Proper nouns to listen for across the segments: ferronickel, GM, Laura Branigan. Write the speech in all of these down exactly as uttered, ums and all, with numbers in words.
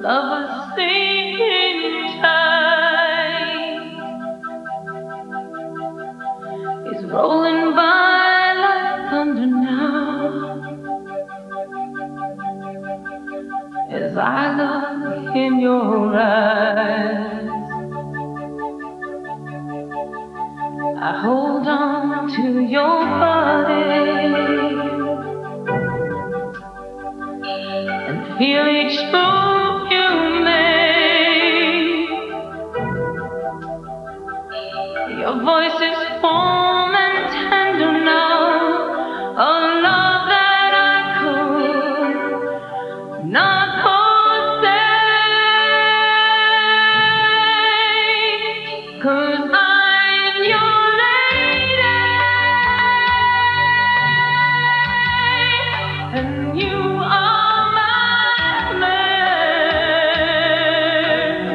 lovers sing in time is rolling by like thunder now, as I look in your eyes. I hold on to your body and feel each move you make. Your voice is warm and tender now, a love that I could not forsake. 'Cause I'm your and you are my man.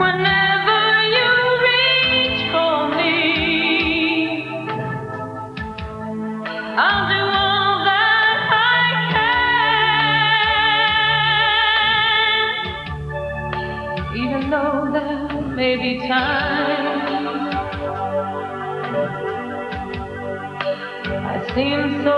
Whenever you reach for me, I'll do all that I can. Even though there may be times I seem so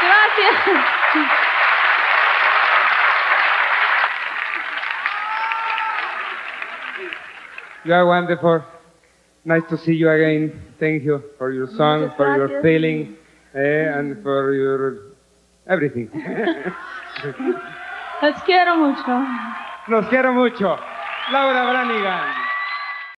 Gracias. You are wonderful. Nice to see you again. Thank you for your song, for your feeling, eh, and for your everything. Los quiero mucho. Los quiero mucho. Laura Branigan.